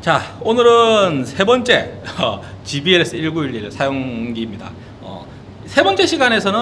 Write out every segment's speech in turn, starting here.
자, 오늘은 세 번째 GBLS 1911 사용기입니다. 세 번째 시간에서는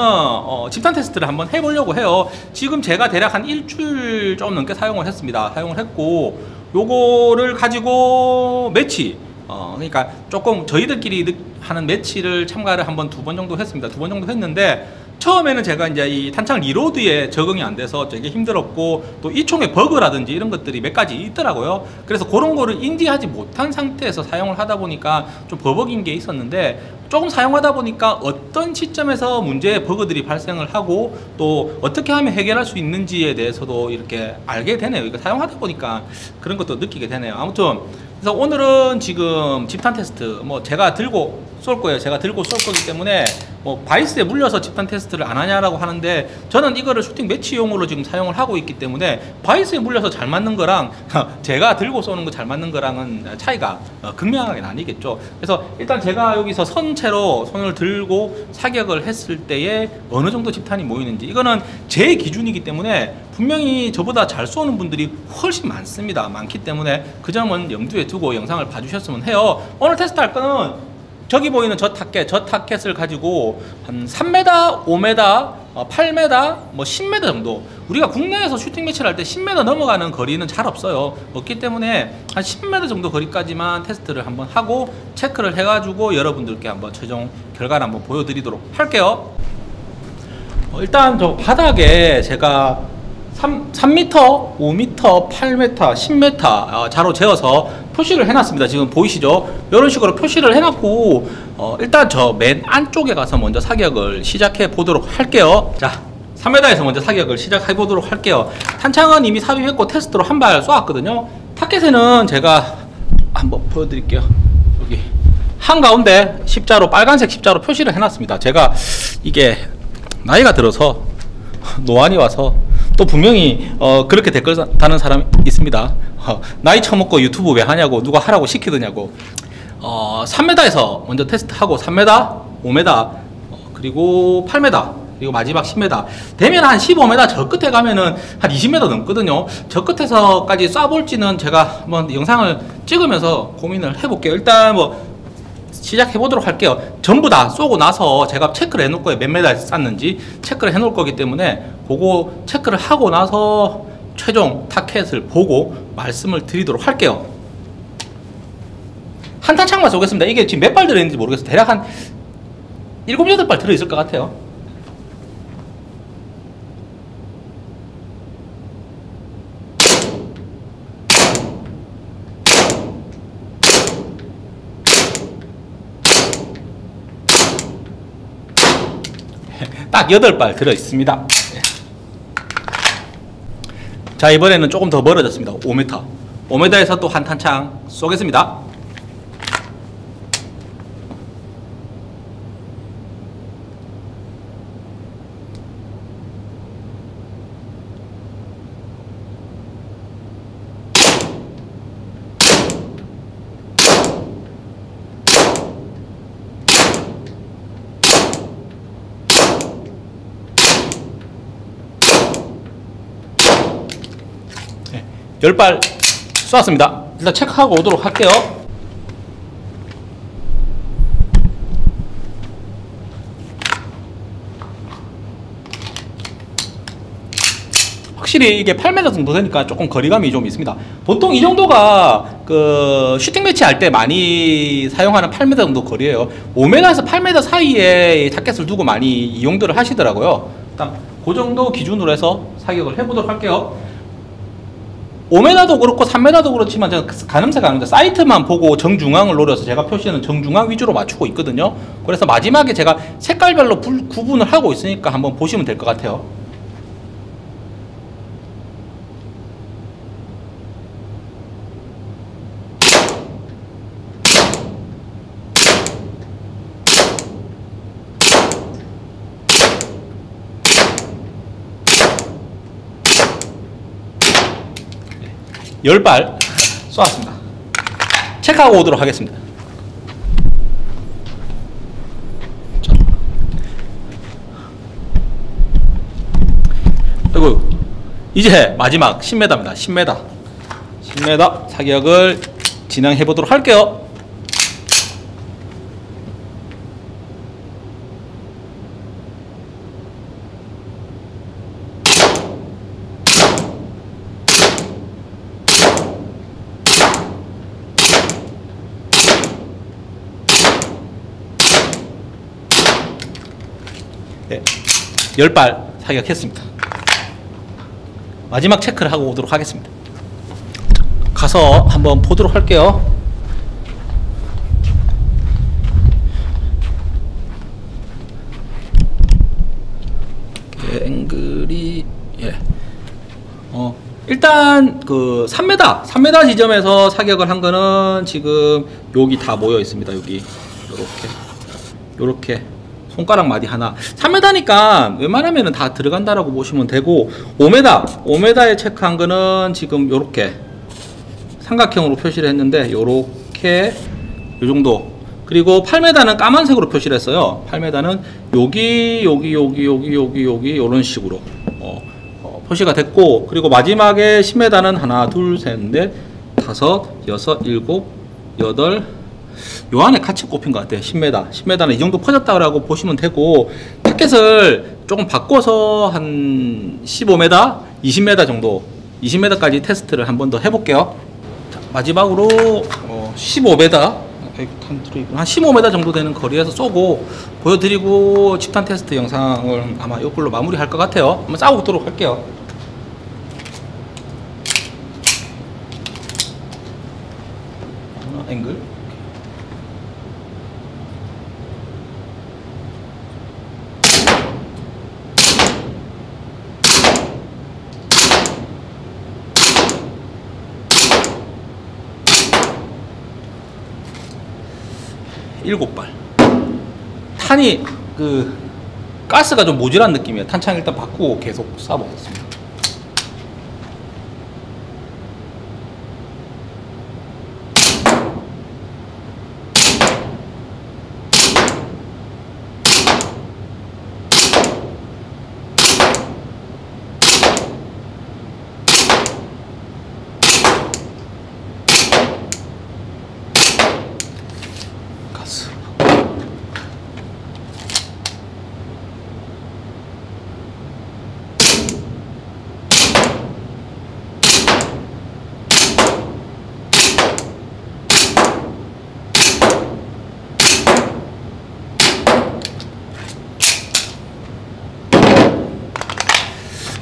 집단 테스트를 한번 해보려고 해요. 지금 제가 대략 한 일주일 좀 넘게 사용을 했습니다. 사용을 했고, 요거를 가지고 매치, 그러니까 조금 저희들끼리 하는 매치를 참가를 한번 두 번 정도 했습니다. 두 번 정도 했는데, 처음에는 제가 이제 이 탄창 리로드에 적응이 안 돼서 되게 힘들었고, 또 이 총의 버그라든지 이런 것들이 몇 가지 있더라고요. 그래서 그런 거를 인지하지 못한 상태에서 사용을 하다 보니까 좀 버벅인 게 있었는데, 조금 사용하다 보니까 어떤 시점에서 문제의 버그들이 발생을 하고 또 어떻게 하면 해결할 수 있는지에 대해서도 이렇게 알게 되네요. 이거 사용하다 보니까 그런 것도 느끼게 되네요. 아무튼 그래서 오늘은 지금 집단 테스트, 뭐 제가 들고 쏠 거예요. 제가 들고 쏠 거기 때문에 뭐 바이스에 물려서 집단 테스트를 안 하냐라고 하는데, 저는 이거를 슈팅 매치용으로 지금 사용을 하고 있기 때문에 바이스에 물려서 잘 맞는 거랑 제가 들고 쏘는 거 잘 맞는 거랑은 차이가 극명하게 나뉘겠죠. 그래서 일단 제가 여기서 선체로 손을 들고 사격을 했을 때에 어느 정도 집탄이 모이는지, 이거는 제 기준이기 때문에 분명히 저보다 잘 쏘는 분들이 훨씬 많습니다. 많기 때문에 그 점은 염두에 두고 영상을 봐주셨으면 해요. 오늘 테스트할 거는 저기 보이는 저 타켓, 저 타켓을 가지고 한 3m, 5m, 8m, 뭐 10m 정도, 우리가 국내에서 슈팅 매치를 할 때 10m 넘어가는 거리는 잘 없어요. 없기 때문에 한 10m 정도 거리까지만 테스트를 한번 하고 체크를 해가지고 여러분들께 한번 최종 결과를 한번 보여드리도록 할게요. 일단 저 바닥에 제가 3m, 5m, 8m, 10m 자로 재어서 표시를 해놨습니다. 지금 보이시죠? 이런 식으로 표시를 해놨고, 일단 저 맨 안쪽에 가서 먼저 사격을 시작해 보도록 할게요. 자, 3m에서 먼저 사격을 시작해 보도록 할게요. 탄창은 이미 삽입했고 테스트로 한 발 쏘았거든요. 타켓에는 제가 한번 보여드릴게요. 여기 한가운데 십자로, 빨간색 십자로 표시를 해놨습니다. 제가 이게 나이가 들어서 노안이 와서, 또 분명히 그렇게 댓글 다는 사람이 있습니다. 나이 처먹고 유튜브 왜 하냐고, 누가 하라고 시키더냐고. 3m에서 먼저 테스트하고 3m, 5m, 그리고 8m, 그리고 마지막 10m 되면 한 15m 저 끝에 가면은 한 20m 넘거든요. 저 끝에서까지 쏴볼지는 제가 한번 영상을 찍으면서 고민을 해볼게요. 일단 뭐 시작해 보도록 할게요. 전부 다 쏘고 나서 제가 체크를 해 놓을 거예요. 몇 메다 쐈는지 체크를 해 놓을 거기 때문에 그거 체크를 하고 나서 최종 타켓을 보고 말씀을 드리도록 할게요. 한 탄창만 쏘겠습니다. 이게 지금 몇 발 들어있는지 모르겠어요. 대략 한 7, 8발 들어있을 것 같아요. 딱 8발 들어있습니다. 자, 이번에는 조금 더 멀어졌습니다. 5m. 5m에서 또 한 탄창 쏘겠습니다. 네, 10발 쏘았습니다. 일단 체크하고 오도록 할게요. 확실히 이게 8m 정도 되니까 조금 거리감이 좀 있습니다. 보통 이 정도가 그 슈팅 매치 할 때 많이 사용하는 8m 정도 거리예요. 5m에서 8m 사이에 타켓을 두고 많이 이용들을 하시더라고요. 일단 그 정도 기준으로 해서 사격을 해보도록 할게요. 5m도 그렇고 3m도 그렇지만 제가 가늠새가 아닙니다. 사이트만 보고 정중앙을 노려서 제가 표시는 정중앙 위주로 맞추고 있거든요. 그래서 마지막에 제가 색깔별로 구분을 하고 있으니까 한번 보시면 될 것 같아요. 열 발 쏘았습니다. 체크하고 오도록 하겠습니다. 그리고 이제 마지막 10m입니다. 10m 사격을 진행해 보도록 할게요. 네, 10발 사격했습니다. 마지막 체크를 하고 오도록 하겠습니다. 가서 한번 보도록 할게요. 예, 앵글이 일단 그 3m 지점에서 사격을 한 거는 지금 여기 다 모여 있습니다. 여기 요렇게 손가락 마디 하나, 3m니까 웬만하면 다 들어간다라고 보시면 되고, 5m에 체크한 거는 지금 요렇게 삼각형으로 표시를 했는데 요렇게 요정도, 그리고 8m는 까만색으로 표시를 했어요. 8m는 여기 요런 식으로 표시가 됐고, 그리고 마지막에 10m는 하나 둘 셋 넷 다섯 여섯 일곱 여덟, 요 안에 같이 꼽힌 것 같아요. 10m는 이 정도 퍼졌다고 보시면 되고, 타켓을 조금 바꿔서 한 15m, 20m 정도, 20m까지 테스트를 한 번 더 해볼게요. 자, 마지막으로 15m 정도 되는 거리에서 쏘고 보여드리고 집탄 테스트 영상을 아마 이걸로 마무리할 것 같아요. 한번 싸워보도록 할게요. 앵글 일곱 발. 탄이 그 가스가 좀 모질한 느낌이에요. 탄창 일단 바꾸고 계속 쏴보겠습니다.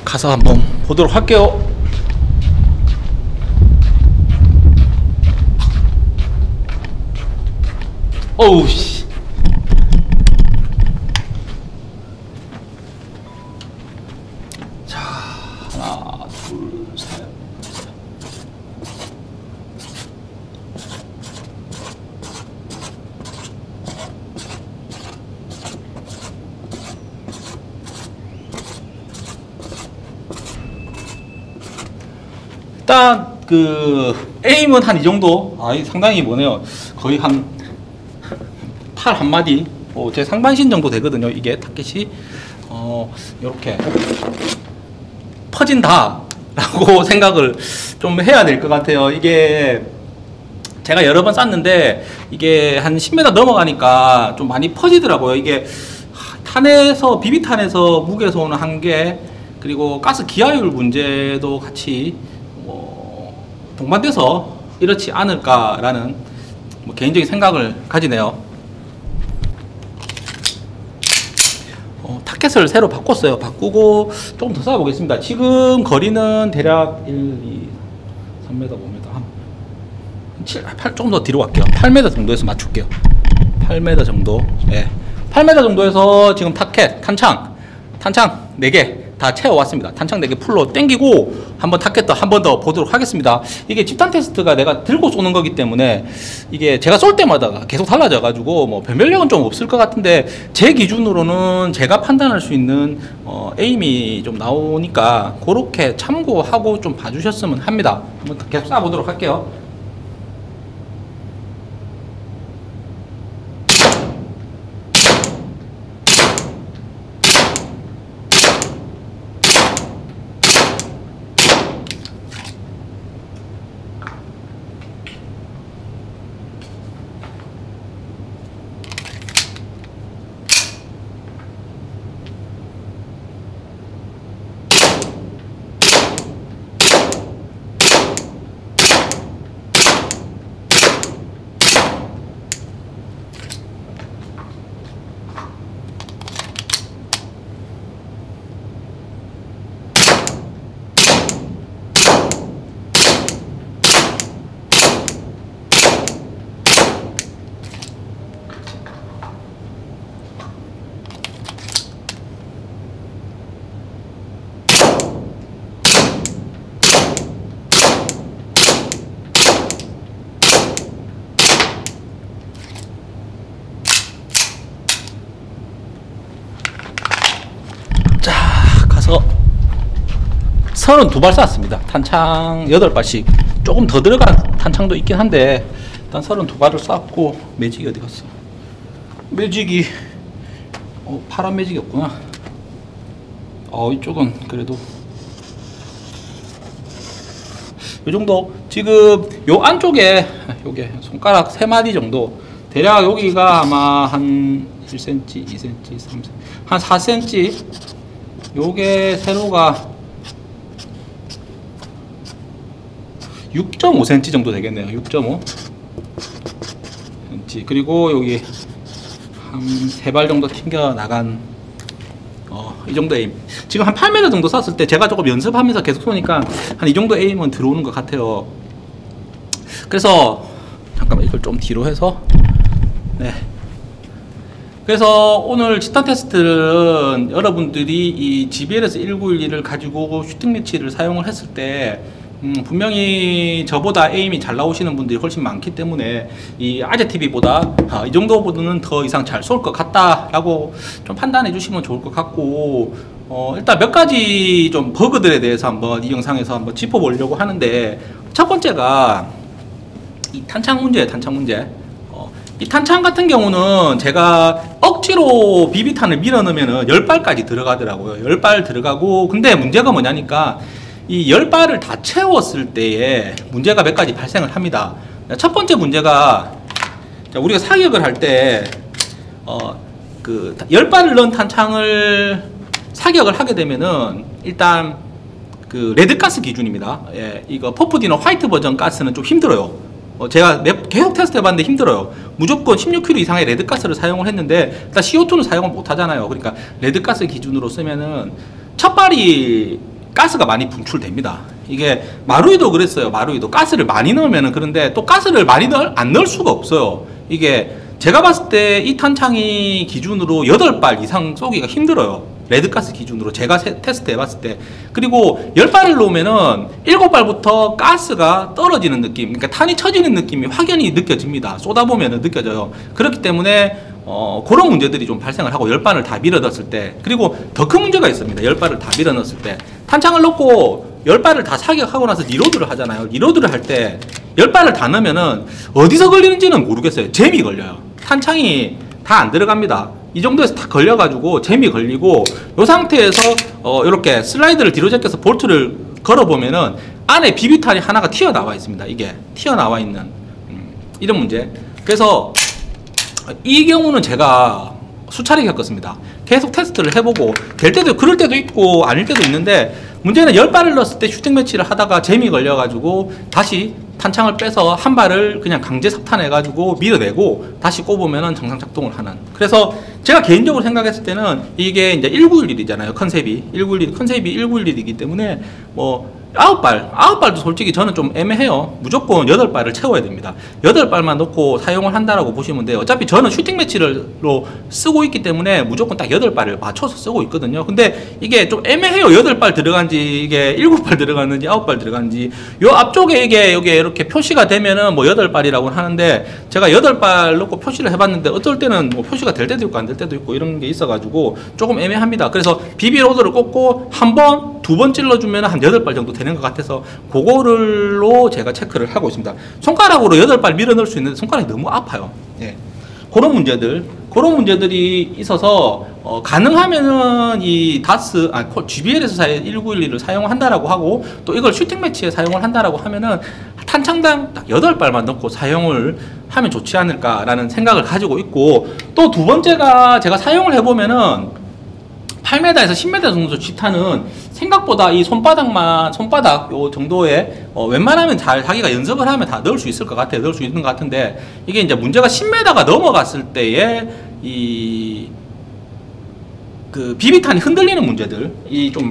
가서 한번 보도록 할게요. 어우 씨. 자, 하나, 둘, 셋. 일단 그 에임은 한 이 정도, 상당히 뭐네요. 거의 한 팔 한 마디, 제 상반신 정도 되거든요. 이게 타켓이 이렇게 퍼진다라고 생각을 좀 해야 될 것 같아요. 이게 제가 여러 번 쐈는데 이게 한 10m 넘어가니까 좀 많이 퍼지더라고요. 이게 탄에서, 비비탄에서 무게에서 오는 한계, 그리고 가스 기하율 문제도 같이 동반돼서 이렇지 않을까라는 뭐 개인적인 생각을 가지네요. 타켓을 새로 바꿨어요. 바꾸고 조금 더 쏴보겠습니다. 지금 거리는 대략 1, 2, 3m, 5m, 한 7, 8, 조금 더 뒤로 갈게요. 8m 정도에서 맞출게요. 8m 정도, 8m 정도에서 지금 타켓, 탄창 4개 다 채워왔습니다. 탄창 4개 풀로 땡기고 한번 타켓도 한 번 더 보도록 하겠습니다. 이게 집탄 테스트가 내가 들고 쏘는 거기 때문에 이게 제가 쏠 때마다 계속 달라져가지고 뭐 변별력은 좀 없을 것 같은데, 제 기준으로는 제가 판단할 수 있는 에임이 좀 나오니까 그렇게 참고하고 좀 봐주셨으면 합니다. 한번 계속 쏴보도록 할게요. 32발 쐈습니다. 탄창 8발씩 조금 더 들어간 탄창도 있긴 한데 일단 32발을 쐈고, 매직이 어디 갔어? 매직이 파란 매직이 없구나. 이쪽은 그래도 이 정도. 지금 요 안쪽에 요게 손가락 3마디 정도, 대략 여기가 아마 한 1cm, 2cm, 3cm, 한 4cm. 요게 세로가 6.5cm 정도 되겠네요. 6.5cm. 그리고 여기 한 3발 정도 튕겨 나간 이 정도 에임. 지금 한 8m 정도 쐈을 때 제가 조금 연습하면서 계속 쏘니까 한 이 정도 에임은 들어오는 것 같아요. 그래서 잠깐만 이걸 좀 뒤로 해서, 네, 그래서 오늘 집탄 테스트는 여러분들이 이 GBLS 1911을 가지고 슈팅 매치를 사용을 했을 때 분명히 저보다 에임이 잘 나오시는 분들이 훨씬 많기 때문에 이 아재TV보다 이 정도보다는 더 이상 잘 쏠 것 같다라고 좀 판단해 주시면 좋을 것 같고, 일단 몇 가지 좀 버그들에 대해서 한번 이 영상에서 한번 짚어보려고 하는데, 첫 번째가 이 탄창 문제예요. 탄창 문제. 이 탄창 같은 경우는 제가 억지로 비비탄을 밀어넣으면 10발까지 들어가더라고요. 10발 들어가고, 근데 문제가 뭐냐니까 이 10발을 다 채웠을 때에 문제가 몇 가지 발생을 합니다. 첫 번째 문제가, 우리가 사격을 할 때 10발을 넣은 탄창을 사격을 하게 되면은 일단 레드가스 기준입니다. 예, 이거 퍼프디너 화이트 버전 가스는 좀 힘들어요. 제가 계속 테스트 해봤는데 힘들어요. 무조건 16kg 이상의 레드가스를 사용을 했는데, 일단 CO2는 사용을 못하잖아요. 그러니까 레드가스 기준으로 쓰면은 첫 발이 가스가 많이 분출됩니다. 이게 마루이도 그랬어요. 마루이도 가스를 많이 넣으면은, 그런데 또 가스를 많이 안 넣을 수가 없어요. 이게 제가 봤을 때 이 탄창이 기준으로 8발 이상 쏘기가 힘들어요. 레드가스 기준으로 제가 테스트 해봤을 때. 그리고 10발을 놓으면은 7발부터 가스가 떨어지는 느낌, 그러니까 탄이 쳐지는 느낌이 확연히 느껴집니다. 쏟아보면은 느껴져요. 그렇기 때문에 그런 문제들이 좀 발생을 하고, 10발을 다 밀어넣었을 때. 그리고 더 큰 문제가 있습니다. 10발을 다 밀어넣었을 때 탄창을 넣고 10발을 다 사격하고 나서 리로드를 하잖아요. 리로드를 할 때 10발을 다 넣으면은 어디서 걸리는지는 모르겠어요. 잼이 걸려요. 탄창이 다 안 들어갑니다. 이 정도에서 다 걸려가지고 잼이 걸리고, 이 상태에서 이렇게 슬라이드를 뒤로 제껴서 볼트를 걸어보면은 안에 비비탄이 하나가 튀어나와 있습니다. 이게 튀어나와 있는 이런 문제. 그래서 이 경우는 제가 수차례 겪었습니다. 계속 테스트를 해보고, 될 때도 그럴 때도 있고 아닐 때도 있는데, 문제는 10발을 넣었을 때 슈팅 매치를 하다가 잼이 걸려가지고 다시 탄창을 빼서 한 발을 그냥 강제 삽탄해가지고 밀어내고 다시 꼽으면 정상 작동을 하는. 그래서 제가 개인적으로 생각했을 때는 이게 이제 1911이잖아요. 컨셉이 1911, 컨셉이 1911이기 때문에 뭐 9발도 솔직히 저는 좀 애매해요. 무조건 8발을 채워야 됩니다. 8발만 넣고 사용을 한다라고 보시면 돼요. 어차피 저는 슈팅 매치로 쓰고 있기 때문에 무조건 딱 8발을 맞춰서 쓰고 있거든요. 근데 이게 좀 애매해요. 8발 들어간지, 이게 7발 들어갔는지 9발 들어갔는지. 요 앞쪽에 이게 여기 이렇게 표시가 되면은 뭐 8발이라고 하는데, 제가 8발 넣고 표시를 해봤는데 어떨 때는 뭐 표시가 될 때도 있고 안 될 때도 있고 이런 게 있어가지고 조금 애매합니다. 그래서 비비로드를 꽂고 한 번, 2번 찔러주면 한 8발 정도 되는 것 같아서 그거를로 제가 체크를 하고 있습니다. 손가락으로 8발 밀어넣을 수 있는데 손가락이 너무 아파요. 예, 그런 문제들이 있어서 가능하면은 이 다스, GBLS사의 1911을 사용한다라고 하고, 또 이걸 슈팅 매치에 사용을 한다라고 하면은 탄창당 딱 8발만 넣고 사용을 하면 좋지 않을까라는 생각을 가지고 있고, 또 두 번째가 제가 사용을 해보면은 8m에서 10m 정도 집탄은 생각보다 이 손바닥 요 정도에 웬만하면 잘 자기가 연습을 하면 다 넣을 수 있을 것 같아요. 넣을 수 있는 것 같은데, 이게 이제 문제가 10m가 넘어갔을 때에 이 비비탄이 흔들리는 문제들이 좀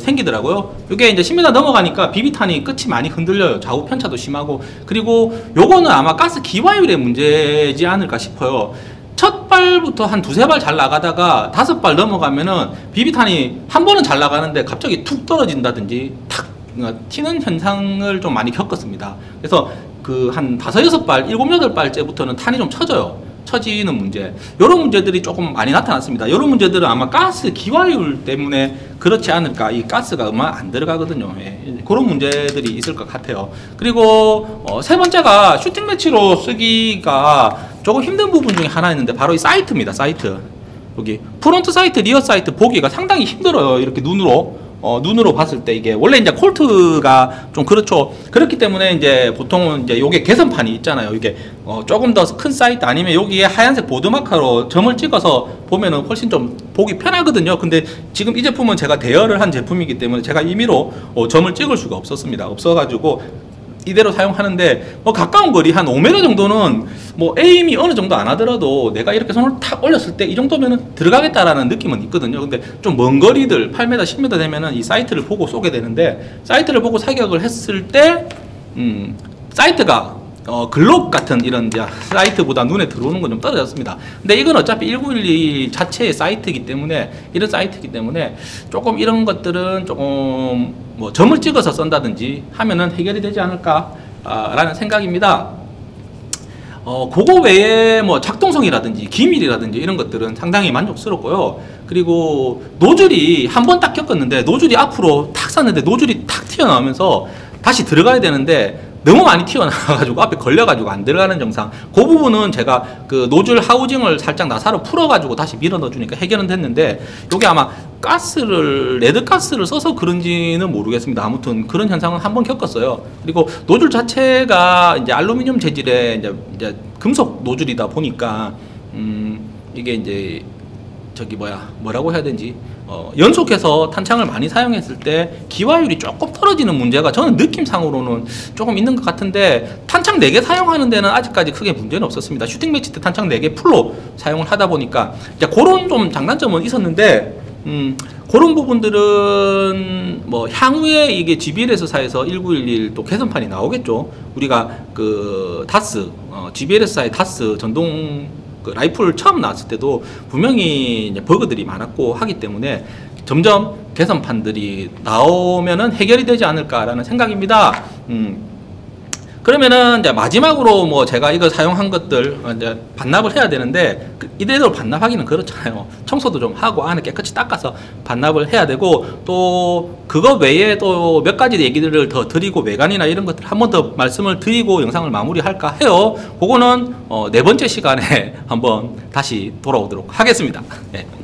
생기더라고요. 이게 이제 10m 넘어가니까 비비탄이 끝이 많이 흔들려요. 좌우 편차도 심하고. 그리고 요거는 아마 가스 기화율의 문제지 않을까 싶어요. 첫 발부터 한 2, 3발 잘 나가다가 5발 넘어가면은 비비탄이 한 번은 잘 나가는데 갑자기 툭 떨어진다든지 탁 튀는 현상을 좀 많이 겪었습니다. 그래서 한 5, 6발, 7, 8발째부터는 탄이 좀 쳐져요. 처지는 문제, 이런 문제들이 조금 많이 나타났습니다. 이런 문제들은 아마 가스 기화율 때문에 그렇지 않을까. 이 가스가 얼마 안 들어가거든요. 예, 그런 문제들이 있을 것 같아요. 그리고 세 번째가 슈팅 매치로 쓰기가 조금 힘든 부분 중에 하나 있는데, 바로 이 사이트입니다. 사이트. 여기 프론트 사이트, 리어 사이트 보기가 상당히 힘들어요. 이렇게 눈으로. 눈으로 봤을 때 이게 원래 이제 콜트가 좀 그렇죠. 그렇기 때문에 이제 보통은 이제 요게 개선판이 있잖아요. 이게 조금 더 큰 사이트 아니면 여기에 하얀색 보드마카로 점을 찍어서 보면은 훨씬 좀 보기 편하거든요. 근데 지금 이 제품은 제가 대여를 한 제품이기 때문에 제가 임의로 점을 찍을 수가 없었습니다. 없어가지고 이대로 사용하는데, 뭐 가까운 거리 한 5m 정도는 뭐 에임이 어느 정도 안 하더라도 내가 이렇게 손을 탁 올렸을 때 이 정도면은 들어가겠다라는 느낌은 있거든요. 근데 좀 먼 거리들 8m, 10m 되면은 이 사이트를 보고 쏘게 되는데, 사이트를 보고 사격을 했을 때 사이트가 글롭 같은 이런 사이트보다 눈에 들어오는 건 좀 떨어졌습니다. 근데 이건 어차피 1911 자체의 사이트이기 때문에, 이런 사이트이기 때문에 조금 이런 것들은 조금 뭐 점을 찍어서 쏜다든지 하면은 해결이 되지 않을까라는 생각입니다. 그거 외에 뭐 작동성이라든지 기밀이라든지 이런 것들은 상당히 만족스럽고요. 그리고 노즐이 한 번 딱 겪었는데, 노즐이 앞으로 탁 쐈는데 노즐이 탁 튀어나오면서 다시 들어가야 되는데 너무 많이 튀어나와가지고 앞에 걸려가지고 안 들어가는 증상. 그 부분은 제가 그 노즐 하우징을 살짝 나사로 풀어가지고 다시 밀어 넣어주니까 해결은 됐는데, 요게 아마 가스를, 레드가스를 써서 그런지는 모르겠습니다. 아무튼 그런 현상은 한번 겪었어요. 그리고 노즐 자체가 이제 알루미늄 재질의 이제 금속 노즐이다 보니까, 이게 이제 저기 뭐라고 해야 되는지, 연속해서 탄창을 많이 사용했을 때 기화율이 조금 떨어지는 문제가 저는 느낌상으로는 조금 있는 것 같은데, 탄창 4개 사용하는 데는 아직까지 크게 문제는 없었습니다. 슈팅 매치 때 탄창 4개 풀로 사용을 하다 보니까 이제 그런 좀 장단점은 있었는데, 그런 부분들은 뭐 향후에 이게 GBLS사에서 1911 또 개선판이 나오겠죠. 우리가 그 다스, GBLS사의 다스 전동 그 라이플 처음 나왔을 때도 분명히 이제 버그들이 많았고 하기 때문에 점점 개선판들이 나오면은 해결이 되지 않을까라는 생각입니다. 그러면은 이제 마지막으로 뭐 제가 이거 사용한 것들 이제 반납을 해야 되는데, 이대로 반납하기는 그렇잖아요. 청소도 좀 하고 안에 깨끗이 닦아서 반납을 해야 되고, 또 그거 외에 또 몇 가지 얘기들을 더 드리고 외관이나 이런 것들 한 번 더 말씀을 드리고 영상을 마무리할까 해요. 그거는 네 번째 시간에 한번 다시 돌아오도록 하겠습니다. 네.